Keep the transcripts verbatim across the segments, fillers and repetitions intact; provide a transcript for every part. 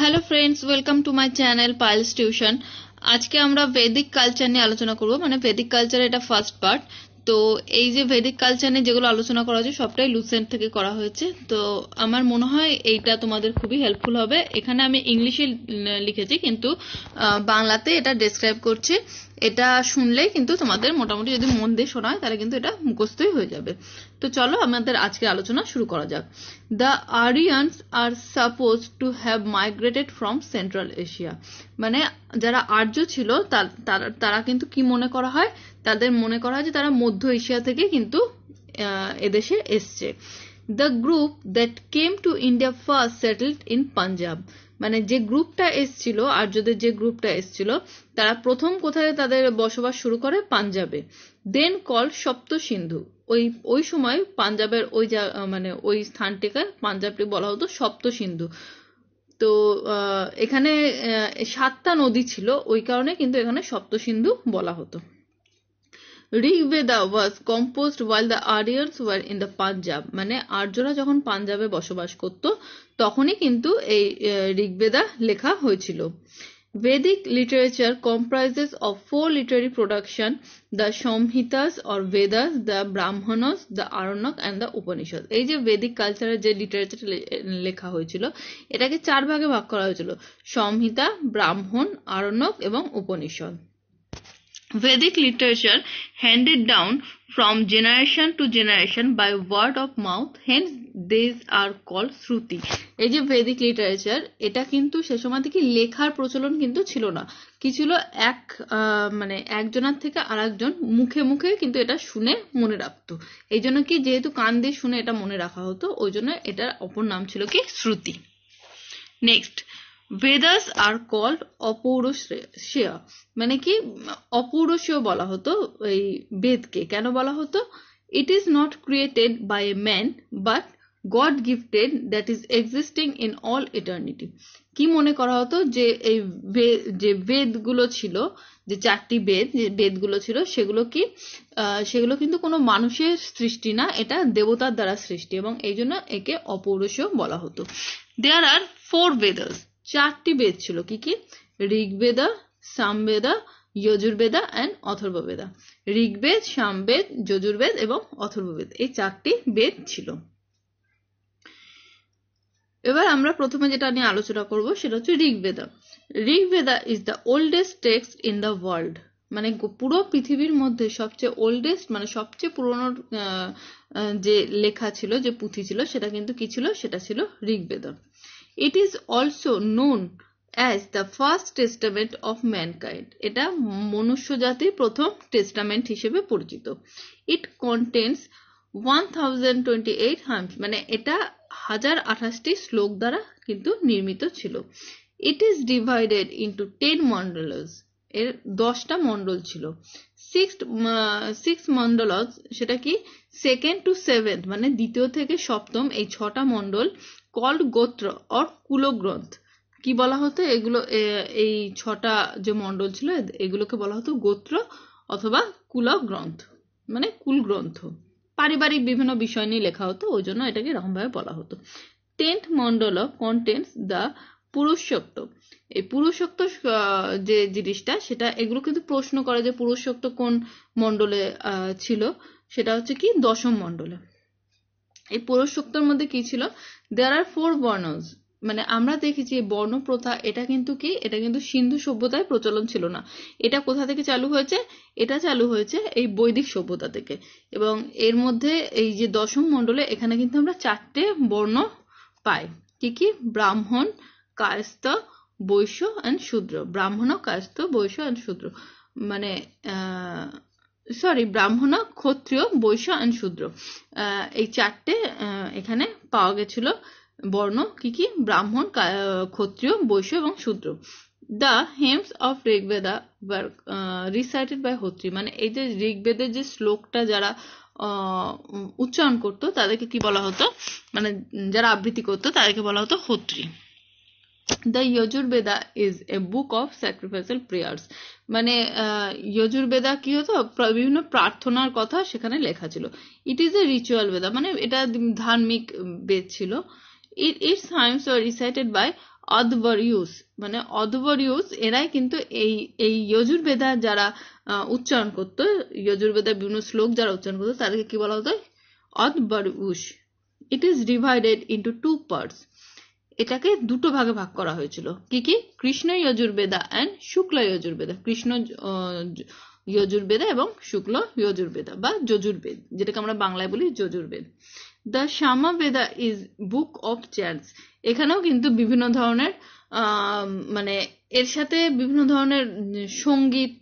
Hello friends, welcome to my channel পিলেস্টিউশন। আজকে আমরা ভেদিক কালচার নিয়ে আলোচনা করব, মানে ভেদিক কালচার এটা ফার্স্ট পার্ট। তো এই যে ভেদিক কালচার নিয়ে যেগুলো আলোচনা করা হয়েছে সবটাই লুসেন্ট থেকে করা হয়েছে। তো আমার মনে হয় এইটা তোমাদের খুবই হেল্পফুল হবে। এখানে আমি ইংলিশে লিখেছি কিন্তু বাংলাতে এটা ডেসক্রাইব করছি। এটা শুনলে কিন্তু তোমাদের মোটামুটি যদি মন দিয়ে শোনা হয় তাহলে কিন্তু এটা মুখস্থই হয়ে যাবে। তো চলো আমাদের আজকের আলোচনা শুরু করা যাক। The Aryans are supposed to have migrated from central Asia, মানে যারা আর্য ছিল তারা কিন্তু কি মনে করা হয়, তাদের মনে করা হয় যে তারা মধ্য এশিয়া থেকে কিন্তু এদেশে এসছে। The group that came to India first settled in Punjab, মানে যে গ্রুপটা এসছিল আর্যদের যে গ্রুপটা এসছিল তারা প্রথম কোথায় তাদের বসবাস শুরু করে, পাঞ্জাবে। দেন কল সপ্ত সিন্ধু, ওই ওই সময় পাঞ্জাবের ওই মানে ওই স্থানটিকে পাঞ্জাবটি বলা হতো সপ্ত সিন্ধু। তো এখানে সাতটা নদী ছিল, ওই কারণে কিন্তু এখানে সপ্ত সিন্ধু বলা হতো। Rigveda was composed while the Aryans were in the Punjab, মানে আর্যরা যখন পাঞ্জাবে বসবাস করত তখনই কিন্তু এই ঋগ্বেদা লেখা হয়েছিল। Vedic literature comprises of four literary production: the samhitas or Vedas, the brahmanas, the aranyak and the upanishad. এই যে ভেদিক কালচারের যে লিটারেচার লেখা হয়েছিল এটাকে চার ভাগে ভাগ করা হয়েছিল: সংহিতা, ব্রাহ্মণ, আরণ্যক এবং Upanishad. Vedic literature handed down from generation to generation by word of mouth, hence these are called Shruti. এই যে Vedic literature এটা কিন্তু সে সময় থেকে লেখার প্রচলন কিন্তু ছিল না, কি ছিল এক মানে একজনের থেকে আর একজন মুখে মুখে কিন্তু এটা শুনে মনে রাখতো। এই জন্য কি যেহেতু কান দিয়ে শুনে এটা মনে রাখা হতো ওই জন্য এটার অপর নাম ছিল কি শ্রুতি। Next, Vedas are called apurushya, মানে কি অপুরুষীয় বলা হতো এই বেদকে। কেন বলা হতো? It is not created by a man but God gifted that is existing in all eternity. কি মনে করা হতো যে এই যে বেদগুলো ছিল, যে চারটি বেদ যে বেদগুলো ছিল সেগুলো কি সেগুলো কিন্তু কোনো মানুষের সৃষ্টি না, এটা দেবতার দ্বারা সৃষ্টি এবং এই জন্য একে অপৌরুষীয় বলা হতো। There are four Vedas, চারটি বেদ ছিল, কি কি? ঋগ্বেদা, সামবেদা, যজুর্বেদা এন্ড অথর্ববেদা। ঋগ্বেদ, সামবেদ, যজুর্বেদ এবং অথর্ববেদ, এই চারটি বেদ ছিল। এবার আমরা প্রথমে যেটা নিয়ে আলোচনা করব সেটা হচ্ছে Rigveda. Rigveda is the oldest text in the world, মানে পুরো পৃথিবীর মধ্যে সবচেয়ে ওল্ডেস্ট মানে সবচেয়ে পুরনো যে লেখা ছিল, যে পুঁথি ছিল সেটা কিন্তু কি ছিল, সেটা ছিল Rigveda. It is also known as the first testament of mankind. এটা মনুষ্য জাতির প্রথম টেস্টামেন্ট হিসেবে পরিচিত। It contains one thousand twenty-eight hymns, মানে এটা হাজার আঠাশটি শ্লোক দ্বারা কিন্তু নির্মিত ছিল। It is divided into ten mandalas, এর দশটা মন্ডল ছিল। Six six mandalas, সেটা কি second to seventh, মানে দ্বিতীয় থেকে সপ্তম এই ছটা Mondal called gothra or kulogranth. কি বলা হতো এগুলো? এই ছটা যে মন্ডল ছিল এগুলোকে বলা হতো গোত্র অথবা কুলগ্রন্থ, মানে কুলগ্রন্থ। পারিবারিক বিভিন্ন বিষয় নিয়ে লেখা হতো ওই জন্য এটাকে এরকমভাবে বলা হতো। Tenth mandala contents the Purushasukta, এই পুরুষসুক্ত যে জিনিসটা সেটা এগুলো কিন্তু প্রশ্ন করে যে পুরুষসুক্ত কোন মন্ডলে ছিল, সেটা হচ্ছে কি দশম মন্ডলে। এই পুরুষসুক্তর মধ্যে কি ছিল? There are four বর্ণস, মানে আমরা দেখেছি বর্ণ প্রথা এটা কিন্তু কি এটা কিন্তু সিন্ধু সভ্যতায় প্রচলন ছিল না। এটা কোথা থেকে চালু হয়েছে? এটা চালু হয়েছে এই বৈদিক সভ্যতা থেকে। এবং এর মধ্যে এই যে দশম মণ্ডলে এখানে কিন্তু আমরা চারটে বর্ণ পাই, কি কি? ব্রাহ্মণ, কায়স্থ, বৈশ্য অ্যান্ড শূদ্র। ব্রাহ্মণ, কায়স্থ, বৈশ্য অ্যান্ড শূদ্র, মানে আহ সরি ব্রাহ্মণ, ক্ষত্রিয়, বৈশ্য অ্যান্ড শূদ্র, এই চারটে এখানে পাওয়া গেছিল বর্ণ। কি কি? ব্রাহ্মণ, ক্ষত্রিয়, বৈশ্য এবং শূদ্র। The hymns of Rigveda were recited by hotri, মানে এই যে ঋগ্বেদের যে শ্লোকটা যারা উচ্চারণ করতো তাদেরকে কি বলা হতো, মানে যারা আবৃত্তি করতো তাদেরকে বলা হতো হটরি। The Yajurveda is a book of sacrificial prayers, মানে যজুর্বেদা কি হতো বিভিন্ন প্রার্থনার কথা সেখানে লেখা ছিল। It is a ritual Veda, মানে এটা ধার্মিক বেদ ছিল। It is hymns were recited by অদ্বর্যুষ মানে অদ্বর্যুষ এরাই কিন্তু এই এই যজুর্বেদা যারা উচ্চারণ করত, যজুর্বেদা বিভিন্ন শ্লোক যারা উচ্চারণ করত তাদেরকে কি বলা হতো? Adhvaryus. It is divided into two parts. এটাকে দুটো ভাগে ভাগ করা হয়েছিল। কি কি? কৃষ্ণ যজুর্বেদা এন্ড শুক্লা যজুর্বেদা। কৃষ্ণ যজুর্বেদা এবং শুক্ল যজুর্বেদা বা যজুর্বেদ, যেটাকে আমরা বাংলায় বলি Yajurveda. The Samaveda is book of chants. এখানেও কিন্তু বিভিন্ন ধরনের মানে এর সাথে বিভিন্ন ধরনের সঙ্গীত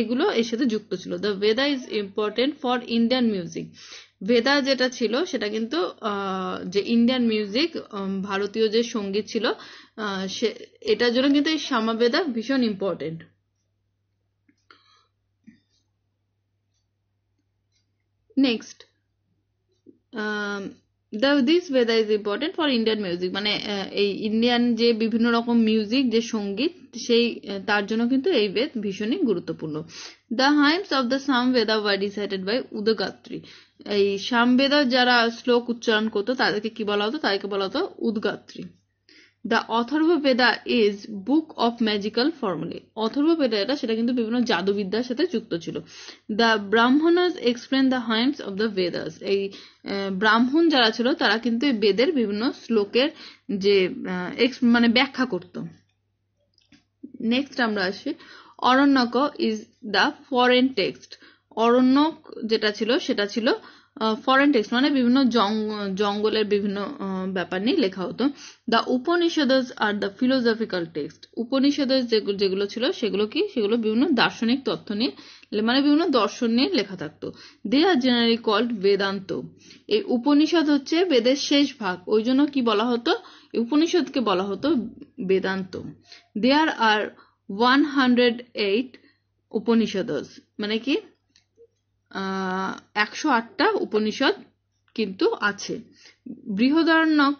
এগুলো এর সাথে যুক্ত ছিল। The Veda is important for Indian music. Veda যেটা ছিল সেটা কিন্তু যে ইন্ডিয়ান মিউজিক, ভারতীয় যে সঙ্গীত ছিল সে এটার জন্য কিন্তু এই সামাবেদা ভীষণ important. Next the this Veda is important for Indian music, মানে এই ইন্ডিয়ান যে বিভিন্ন রকম মিউজিক যে সঙ্গীত সেই তার জন্য কিন্তু এই বেদ ভীষণই গুরুত্বপূর্ণ। The hymns of the Samaveda were decided by Udgatri. এই সামবেদা যারা শ্লোক উচ্চারণ করতো তাদেরকে কি বলা হতো? তাদেরকে বলা হতো Udgatri. The Atharvaveda is book of magical formulae. Atharvaveda এটা সেটা কিন্তু বিভিন্ন জাদুবিদ্যার সাথে যুক্ত ছিল। The Brahmanas explain the hymns of the Vedas. এই ব্রাহ্মণ যারা ছিল তারা কিন্তু এই বেদের বিভিন্ন শ্লোকের যে মানে ব্যাখ্যা করত। নেক্সট আমরা আসি Aranyaka is the forest text. Aranyaka যেটা ছিল সেটা ছিল ফরেন টেক্সট, মানে বিভিন্ন জঙ্গলের বিভিন্ন ব্যাপার নিয়ে লেখা হতো। The Upanishads are the philosophical text. Upanishads যেগুলো ছিল সেগুলো কি? সেগুলো বিভিন্ন দার্শনিক তথ্য নিয়ে মানে বিভিন্ন দর্শন নিয়ে লেখা থাকতো। They are generally called Vedanta. এই উপনিষদ হচ্ছে বেদের শেষ ভাগ, ওই জন্য কি বলা হতো? উপনিষদকে বলা হতো Vedanta. There are one hundred eight Upanishads, মানে কি একশো আটটা উপনিষদ কিন্তু আছে। Brihadaranyaka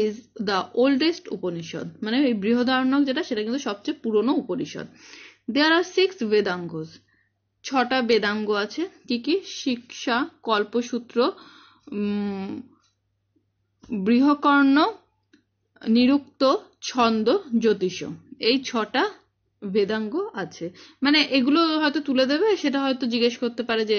is the oldest Upanishad, মানে এই বৃহদারণ্যক যেটা সেটা কিন্তু সবচেয়ে পুরনো উপনিষদ। দেয়ার আর সিক্স বেদাঙ্গস, ছটা বেদাঙ্গ আছে। কি কি? শিক্ষা, কল্পসূত্র, বৃহকর্ণ, নিরুক্ত, ছন্দ, জ্যোতিষ, এই ছটা বেদাঙ্গ আছে। মানে এগুলো হয়তো তুলে দেবে, সেটা হয়তো জিজ্ঞেস করতে পারে যে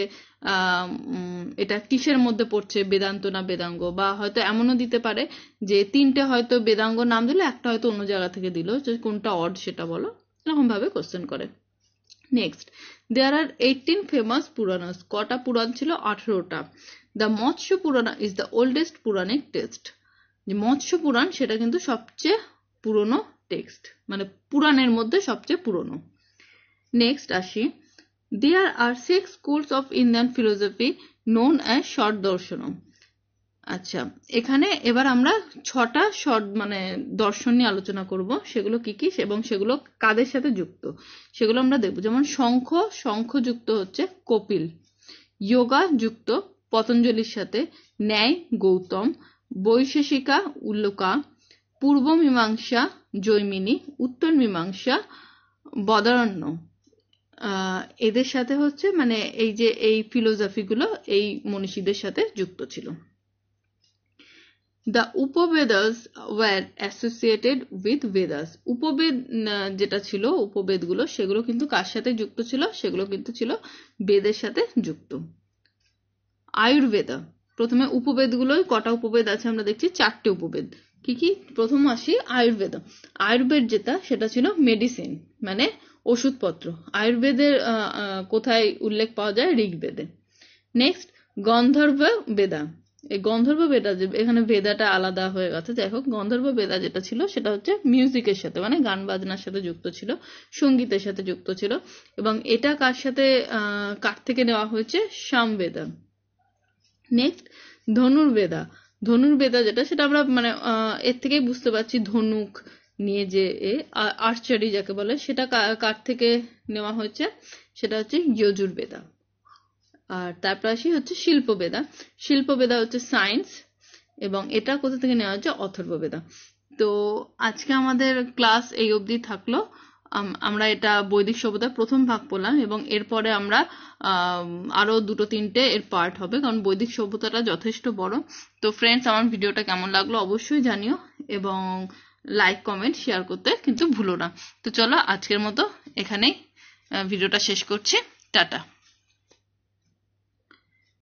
এটা কিসের মধ্যে পড়ছে, বেদান্ত না বেদাঙ্গ, বা হয়তো এমনও দিতে পারে যে তিনটে হয়তো বেদাঙ্গ নাম দিল, একটা হয়তো অন্য জায়গা থেকে দিল, কোনটা অড সেটা বলো, এরকম ভাবে কোশ্চেন করে। Next there are eighteen famous Puranas. কটা পুরাণ ছিল? আঠেরোটা। The Matsya Purana is the oldest Puranic text. যে মৎস্য পুরাণ সেটা কিন্তু সবচেয়ে পুরনো টেক্সট, মানে পুরাণের মধ্যে সবচেয়ে পুরনো। নেক্সট আসি there are six schools of Indian philosophy known as shad darshanam. আচ্ছা, এখানে এবার আমরা ছটা শর্ট মানে দর্শন নিয়ে আলোচনা করব। সেগুলো কি কি এবং সেগুলো কাদের সাথে যুক্ত সেগুলো আমরা দেখব। যেমন শঙ্খ, শঙ্খ যুক্ত হচ্ছে কপিল, যোগা যুক্ত পতঞ্জলির সাথে, ন্যায় গৌতম, বৈশেষিকা উল্লোকা, পূর্ব মীমাংসা জৈমিনী, উত্তর মীমাংসা বদারণ্য, এদের সাথে হচ্ছে মানে এই যে এই ফিলোসফিগুলো এই মনীষীদের সাথে যুক্ত ছিল। The Upavedas were associated with Vedas. Upaveda যেটা ছিল উপবেদগুলো সেগুলো কিন্তু কার সাথে যুক্ত ছিল? সেগুলো কিন্তু ছিল বেদের সাথে যুক্ত। আয়ুর্বেদা, প্রথমে উপবেদগুলোই কটা উপবেদ আছে আমরা দেখছি? চারটে উপবেদ। কি কি? প্রথম আসি আয়ুর্বেদ। আয়ুর্বেদ যেটা সেটা ছিল মেডিসিন মানে ওষুধপত্র। আয়ুর্বেদের কোথায় উল্লেখ পাওয়া যায়? ঋগ্বেদে। নেক্সট গন্ধর্ব বেদা। এই গন্ধর্ব বেদা, এখানে বেদাটা আলাদা হয়ে গেছে, যাই হোক। গন্ধর্ব বেদা যেটা ছিল সেটা হচ্ছে মিউজিকের সাথে মানে গান বাজনার সাথে যুক্ত ছিল, সঙ্গীতের সাথে যুক্ত ছিল, এবং এটা কার সাথে কার থেকে নেওয়া হয়েছে? সামবেদা। নেক্সট ধনুর্বেদা। ধনুর্বেদা যেটা সেটা আমরা মানে এর থেকেই বুঝতে পারছি ধনুক নিয়ে যে আর্চারি যাকে বলে সেটা কার থেকে নেওয়া হয়েছে? সেটা হচ্ছে যজুর্বেদা। আর তারপর আসি হচ্ছে শিল্পবেদা। শিল্পবেদা হচ্ছে সায়েন্স, এবং এটা কোথা থেকে নেওয়া হচ্ছে? অথর্ববেদা। তো আজকে আমাদের ক্লাস এই অবধি থাকলো। আমরা এটা বৈদিক সভ্যতার প্রথম ভাগ পড়লাম, এবং এরপরে আমরা আরো দুটো তিনটে এর পার্ট হবে, কারণ বৈদিক সভ্যতাটা যথেষ্ট বড়। তো ফ্রেন্ডস, আমার ভিডিওটা কেমন লাগলো অবশ্যই জানিও, এবং লাইক কমেন্ট শেয়ার করতে কিন্তু ভুলো না। তো চলো আজকের মতো এখানেই ভিডিওটা শেষ করছি, টাটা।